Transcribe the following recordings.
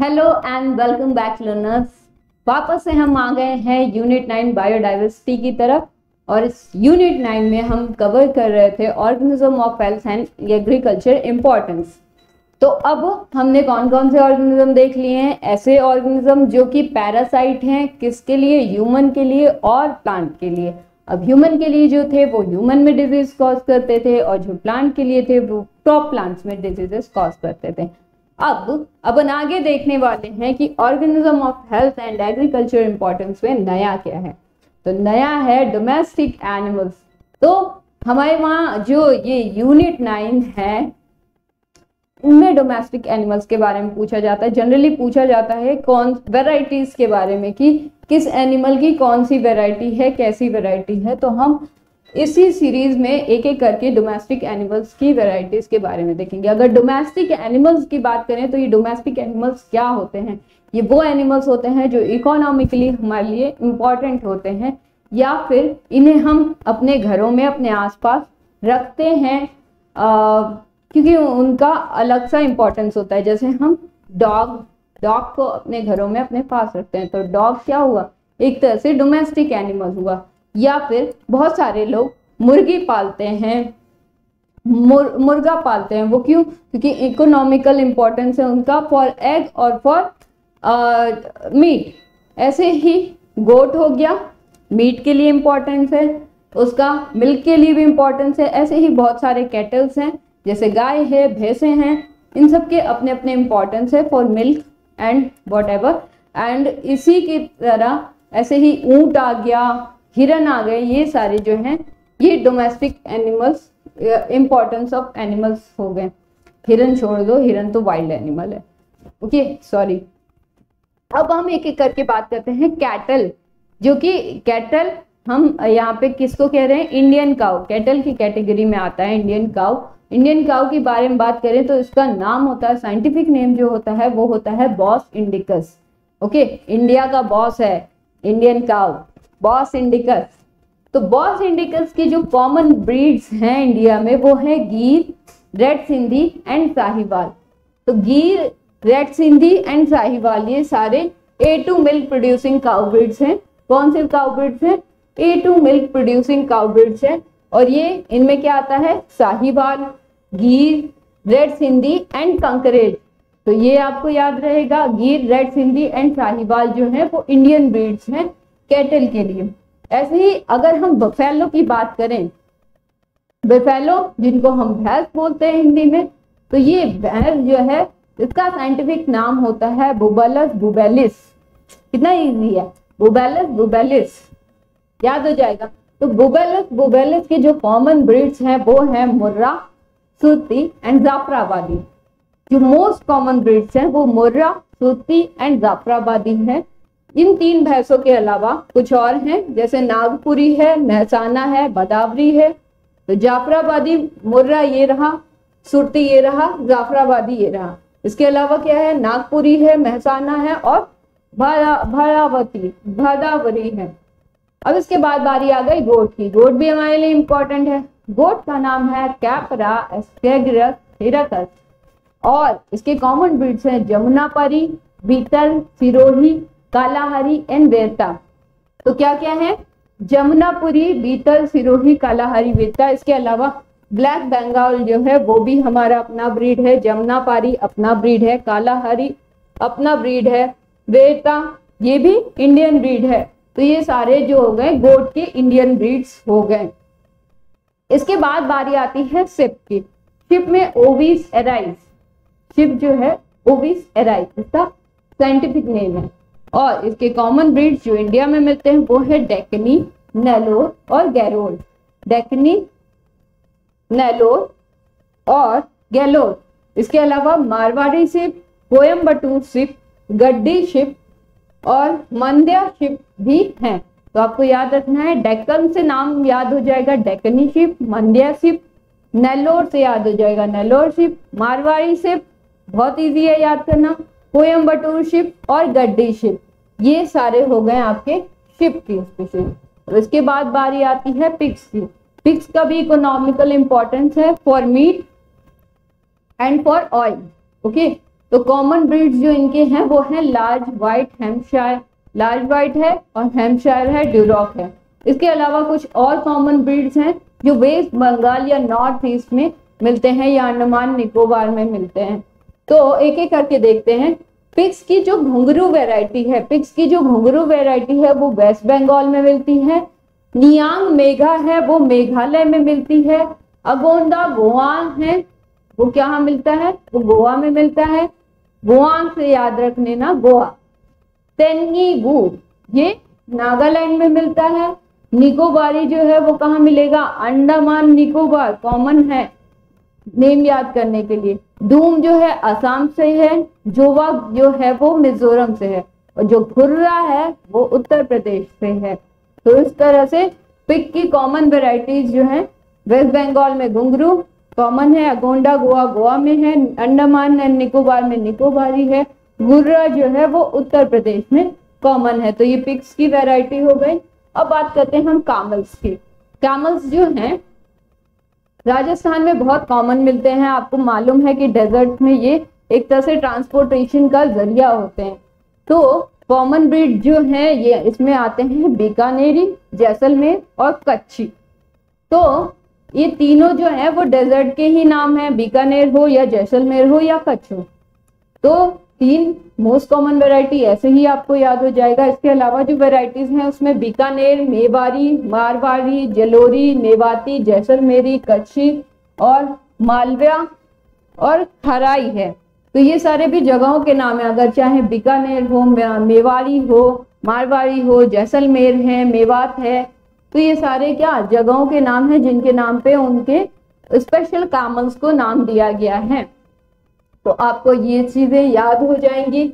Hello and welcome back learners. वापस से हम आ गए हैं यूनिट 9 बायोडाइवर्सिटी की तरफ और इस यूनिट 9 में हम कवर कर रहे थे organism of health and agriculture importance. तो अब हमने कौन कौन से ऑर्गेनिज्म देख लिए हैं, ऐसे ऑर्गेनिज्म जो कि पैरासाइट हैं, किसके लिए, ह्यूमन के लिए और प्लांट के लिए। अब ह्यूमन के लिए जो थे वो ह्यूमन में डिजीज कॉज करते थे और जो प्लांट के लिए थे वो टॉप प्लांट्स में डिजीजेस कॉज करते थे। अब आगे देखने वाले हैं कि organism of health and agriculture importance में नया क्या है। तो नया है डोमेस्टिक एनिमल्स। तो हमारे वहाँ जो ये यूनिट 9 है उनमें डोमेस्टिक एनिमल्स के बारे में पूछा जाता है। जनरली पूछा जाता है कौन वेराइटीज के बारे में कि किस एनिमल की कौन सी वेराइटी है, कैसी वेराइटी है। तो हम इसी सीरीज में एक एक करके डोमेस्टिक एनिमल्स की वेराइटीज के बारे में देखेंगे। अगर डोमेस्टिक एनिमल्स की बात करें तो ये डोमेस्टिक एनिमल्स क्या होते हैं, ये वो एनिमल्स होते हैं जो इकोनॉमिकली हमारे लिए इम्पॉर्टेंट होते हैं या फिर इन्हें हम अपने घरों में अपने आसपास रखते हैं क्योंकि उनका अलग सा इम्पोर्टेंस होता है। जैसे हम डॉग को अपने घरों में अपने पास रखते हैं तो डॉग क्या हुआ, एक तरह से डोमेस्टिक एनिमल हुआ। या फिर बहुत सारे लोग मुर्गी पालते हैं, मुर्गा पालते हैं। वो क्यों, क्योंकि इकोनॉमिकल इम्पोर्टेंस है उनका फॉर एग और फॉर मीट। ऐसे ही गोट हो गया, मीट के लिए इम्पोर्टेंस है उसका, मिल्क के लिए भी इम्पोर्टेंस है। ऐसे ही बहुत सारे कैटल्स हैं जैसे गाय है, भैंसे हैं, इन सब के अपने अपने इम्पोर्टेंस है for milk and whatever. And इसी की तरह ऐसे ही ऊँट आ गया, हिरन आ गए, ये सारे जो हैं ये domestic animals, importance of animals हो गए। हिरन छोड़ दो, हिरन तो वाइल्ड एनिमल है। Okay sorry. अब हम एक एक करके बात करते हैं कैटल, जो कि कैटल हम यहाँ पे किसको कह रहे हैं, इंडियन काउ कैटल की कैटेगरी में आता है। इंडियन काउ, इंडियन काउ के बारे में बात करें तो इसका नाम होता है, साइंटिफिक नेम जो होता है वो होता है बॉस इंडिकस। ओके, इंडिया का बॉस है इंडियन काउ, बॉस इंडिकस। तो बॉस इंडिकस की जो कॉमन ब्रीड्स हैं इंडिया में वो है गीर, रेड सिंधी एंड साहिवाल। तो गीर, रेड सिंधी एंड साहिवाल ये सारे A2 milk producing cow breeds हैं। कौन से काउ ब्रीड्स हैं, A2 milk producing cow breeds हैं। और ये इनमें क्या आता है, साहिवाल, गीर, रेड सिंधी एंड कंकरेज। तो ये आपको याद रहेगा, गीर, रेड सिंधी एंड साहिवाल जो है वो इंडियन ब्रीड्स हैं कैटल के लिए। ऐसे ही अगर हम बफेलो की बात करें, बफेलो जिनको हम भैंस बोलते हैं हिंदी में, तो ये भैंस जो है इसका साइंटिफिक नाम होता है बुबलस बुबेलिस। कितना इजी है, बुबलस बुबेलिस, याद हो जाएगा। तो बुबलस बुबेलिस के जो कॉमन ब्रीड्स हैं वो है मुर्रा, सूती एंड जाफराबादी। जो मोस्ट कॉमन ब्रीड्स हैं वो मुर्रा, सूती एंड जाफराबादी है। इन तीन भैंसों के अलावा कुछ और हैं जैसे नागपुरी है, महसाना है, बदावरी है। तो जाफराबादी, मुर्रा ये रहा, सुरती ये रहा, जाफराबादी ये रहा। इसके अलावा क्या है, नागपुरी है, महसाना है और भदावरी है। अब इसके बाद बारी आ गई गोट की। गोट भी हमारे लिए इम्पोर्टेंट है। गोट का नाम है कैपरा, एस्केग्रस, हिरकस। और इसके कॉमन ब्रीड्स हैं जमुनापारी, बीतल, सिरोही, कालाहारी एंड वेरता। तो क्या क्या है, जमुनापुरी, बीतल, सिरोही, कालाहारी, वेरता। इसके अलावा ब्लैक बंगाल जो है वो भी हमारा अपना ब्रीड है। जमुनापारी अपना ब्रीड है, कालाहारी अपना ब्रीड है, वेरता ये भी इंडियन ब्रीड है। तो ये सारे जो हो गए गोट के इंडियन ब्रीड्स हो गए। इसके बाद बारी आती है शिप की। शिप में ओविस एराइज, शिप जो है ओविस एराइज इसका साइंटिफिक नेम है। और इसके कॉमन ब्रीड्स जो इंडिया में मिलते हैं वो है डेक्कनी, नेलोर और गैलोर। डेक्कनी, नेलोर और गैलोर। इसके अलावा Marwari sheep, Coimbatore sheep, Gaddi sheep और मंदिया शिप भी हैं। तो आपको याद रखना है, डेक्कन से नाम याद हो जाएगा, डेक्कनी शिप, मंदिया शिप, नेलोर से याद हो जाएगा, नेलोर शिप, मारवाड़ी शिप बहुत ईजी है याद करना, कोयम्बटूर शिप और गड्डी शिप। ये सारे हो गए आपके शिप की स्पीशीज। तो इसके बाद बारी आती है पिग्स की। पिग्स का भी इकोनॉमिकल इंपॉर्टेंस है for meat and for oil. Okay, तो कॉमन ब्रीड्स जो इनके हैं वो हैं large white Hampshire, large white है और हेम्पशायर है, ड्यूरॉक है। इसके अलावा कुछ और कॉमन ब्रीड्स हैं जो वेस्ट बंगाल या नॉर्थ ईस्ट में मिलते हैं या अंडमान निकोबार में मिलते हैं। तो एक एक करके देखते हैं। पिग्स की जो घुंघरू वैरायटी है, पिग्स की जो घुंघरू वैरायटी है वो वेस्ट बंगाल में मिलती है। नियांग मेघा है वो मेघालय में मिलती है। अगोंदा गोआंग है वो कहाँ मिलता है, वो गोवा में मिलता है। गोआंग से याद रख लेना गोवा। तेन्गीगू ये नागालैंड में मिलता है। निकोबारी जो है वो कहाँ मिलेगा, अंडमान निकोबार, कॉमन है नेम याद करने के लिए। दूम जो है असम से है, जोवा जो है वो मिजोरम से है और जो घुर्रा है वो उत्तर प्रदेश से है। तो इस तरह से पिग की कॉमन वेराइटीज जो है वेस्ट बंगाल में घुंघरू कॉमन है, अगोंडा गोवा गोवा में है, अंडमान एंड निकोबार में निकोबारी है, घुर्रा जो है वो उत्तर प्रदेश में कॉमन है। तो ये पिग्स की वेराइटी हो गई। अब बात करते हैं हम कैमल्स की। कैमल्स जो हैं राजस्थान में बहुत कॉमन मिलते हैं। आपको मालूम है कि डेजर्ट में ये एक तरह से ट्रांसपोर्टेशन का जरिया होते हैं। तो कॉमन ब्रीड जो है ये इसमें आते हैं बीकानेरी, जैसलमेर और कच्छी। तो ये तीनों जो है वो डेजर्ट के ही नाम है, बीकानेर हो या जैसलमेर हो या कच्छ हो। तो तीन मोस्ट कॉमन वैरायटी ऐसे ही आपको याद हो जाएगा। इसके अलावा जो वैरायटीज हैं उसमें बीकानेर, मेवाड़ी, मारवाड़ी, जलोरी, मेवाती, जैसलमेरी, कच्छी और मालवा और खराई है। तो ये सारे भी जगहों के नाम है। अगर चाहे बीकानेर हो, मेवाड़ी हो, मारवाड़ी हो, जैसलमेर है, मेवात है, तो ये सारे क्या जगहों के नाम है जिनके नाम पे उनके स्पेशल कैमल्स को नाम दिया गया है। तो आपको ये चीजें याद हो जाएंगी।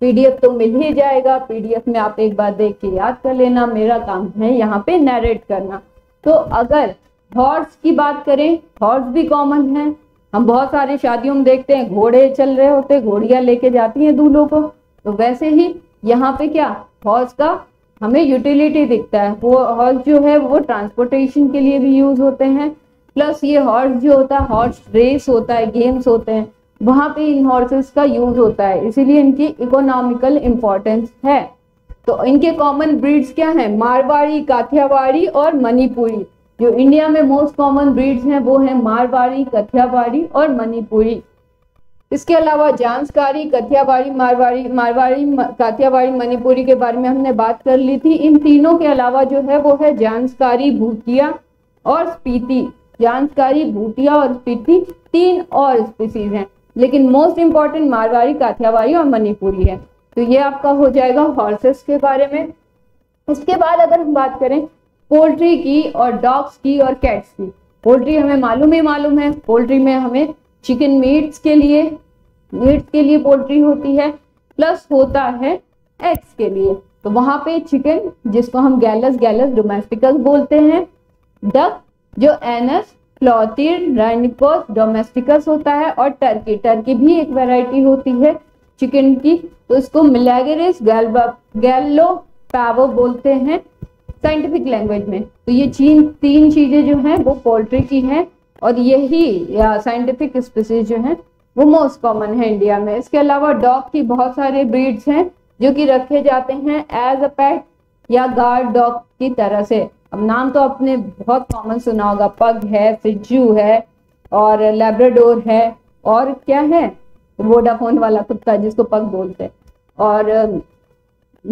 पीडीएफ तो मिल ही जाएगा, पीडीएफ में आप एक बार देख के याद कर लेना। मेरा काम है यहाँ पे नरेट करना। तो अगर हॉर्स की बात करें, हॉर्स भी कॉमन है। हम बहुत सारे शादियों में देखते हैं घोड़े चल रहे होते, घोड़ियां लेके जाती हैं दूल्हों को। तो वैसे ही यहाँ पे क्या हॉर्स का हमें यूटिलिटी दिखता है। वो हॉर्स जो है वो ट्रांसपोर्टेशन के लिए भी यूज होते हैं। प्लस ये हॉर्स जो होता है, हॉर्स रेस होता है, गेम्स होते हैं, वहां पे इन हॉर्सेस का यूज होता है। इसीलिए इनकी इकोनॉमिकल इम्पोर्टेंस है। तो इनके कॉमन ब्रीड्स क्या हैं, मारवाड़ी, काठियावाड़ी और मणिपुरी। जो इंडिया में मोस्ट कॉमन ब्रीड्स हैं वो हैं मारवाड़ी, काठियावाड़ी और मणिपुरी। इसके अलावा जांसकारी, काठियावाड़ी, मारवाड़ी, काठियावाड़ी, मणिपुरी के बारे में हमने बात कर ली थी। इन तीनों के अलावा जो है वो है जांसकारी, भूटिया और स्पीति। जांसकारी, भूटिया और स्पीति तीन और स्पीसीज हैं, लेकिन मोस्ट इम्पॉर्टेंट मारवाड़ी, काठियावाड़ी और मणिपुरी है। तो ये आपका हो जाएगा हॉर्सेस के बारे में। इसके बाद अगर हम बात करें पोल्ट्री की और डॉग्स की और कैट्स की। पोल्ट्री हमें मालूम है, पोल्ट्री में हमें चिकन मीट्स के लिए पोल्ट्री होती है, प्लस होता है एग्स के लिए। तो वहाँ पे चिकन जिसको हम गैलस गैलस डोमेस्टिकस बोलते हैं, डक जो एनस प्लॉटिरहाइनिकोस डोमेस्टिकस होता है और टर्की भी एक वैरायटी होती है चिकन की। तो इसको मिलेगरिस गैलोपावो बोलते हैं साइंटिफिक लैंग्वेज में। तो ये तीन चीजें जो हैं वो पोल्ट्री की हैं और यही साइंटिफिक स्पीसीज जो हैं वो मोस्ट कॉमन है इंडिया में। इसके अलावा डॉग की बहुत सारे ब्रीड्स हैं जो कि रखे जाते हैं एज अ पेट या गार्ड डॉग की तरह से। अब नाम तो आपने बहुत कॉमन सुना होगा, पग है, सिजू है और लैब्राडोर है और क्या है वोडाफोन वाला कुत्ता जिसको पग बोलते हैं, और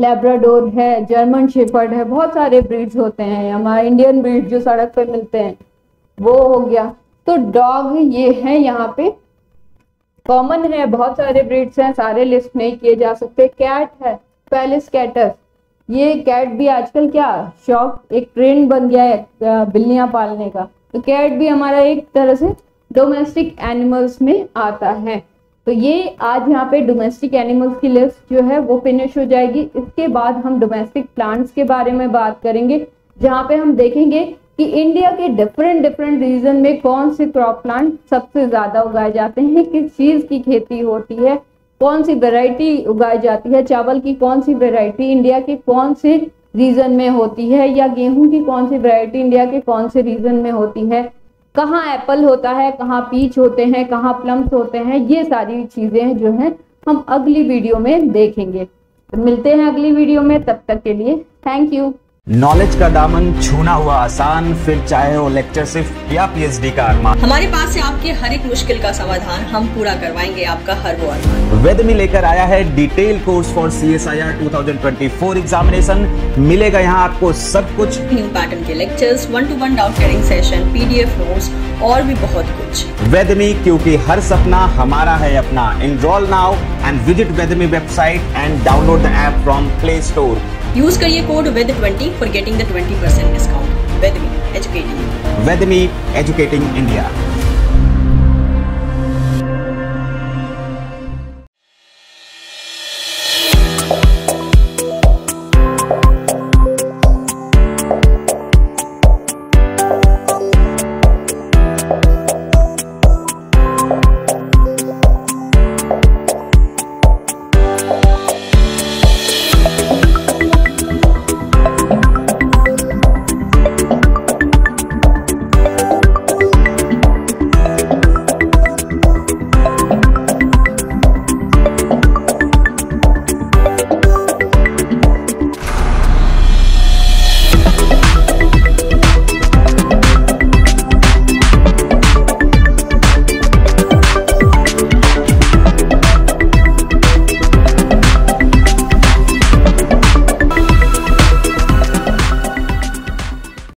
लैब्राडोर है, जर्मन शेफर्ड है। बहुत सारे ब्रीड्स होते हैं हमारे इंडियन ब्रीड जो सड़क पे मिलते हैं, वो हो गया। तो डॉग ये है यहाँ पे कॉमन है, बहुत सारे ब्रीड्स हैं, सारे लिस्ट नहीं किए जा सकते। कैट है पैलेस कैटस। ये कैट भी आजकल क्या शौक एक ट्रेंड बन गया है बिल्लियां पालने का। तो कैट भी हमारा एक तरह से डोमेस्टिक एनिमल्स में आता है। तो ये आज यहाँ पे डोमेस्टिक एनिमल्स की लिस्ट जो है वो फिनिश हो जाएगी। इसके बाद हम डोमेस्टिक प्लांट्स के बारे में बात करेंगे, जहाँ पे हम देखेंगे कि इंडिया के डिफरेंट रीजन में कौन से क्रॉप प्लांट सबसे ज्यादा उगाए जाते हैं, किस चीज की खेती होती है, कौन सी वैरायटी उगाई जाती है, चावल की कौन सी वैरायटी इंडिया के कौन से रीजन में होती है, या गेहूं की कौन सी वैरायटी इंडिया के कौन से रीजन में होती है, कहाँ एप्पल होता है, कहाँ पीच होते हैं, कहाँ प्लम्स होते हैं, ये सारी चीजें जो हैं हम अगली वीडियो में देखेंगे। तो मिलते हैं अगली वीडियो में, तब तक के लिए थैंक यू। नॉलेज का दामन छूना हुआ आसान, फिर चाहे वो लेक्चरशिप या PhD का अरमान, हमारे पास से आपके हर एक मुश्किल का समाधान हम पूरा करवाएंगे, आपका हर वो अरमान। वेदमी लेकर आया है detail course for CSIR 2024 examination. मिलेगा यहाँ आपको सब कुछ, न्यू पैटर्न के lectures, 1-to-1 doubt sharing session, PDF notes और भी बहुत कुछ। वेदमी, क्योंकि हर सपना हमारा है अपना। Enroll now and visit Vedemy website and download the app from play store. Use करिए कोड वेद20 for getting the 20% discount. Vedemy, educating India.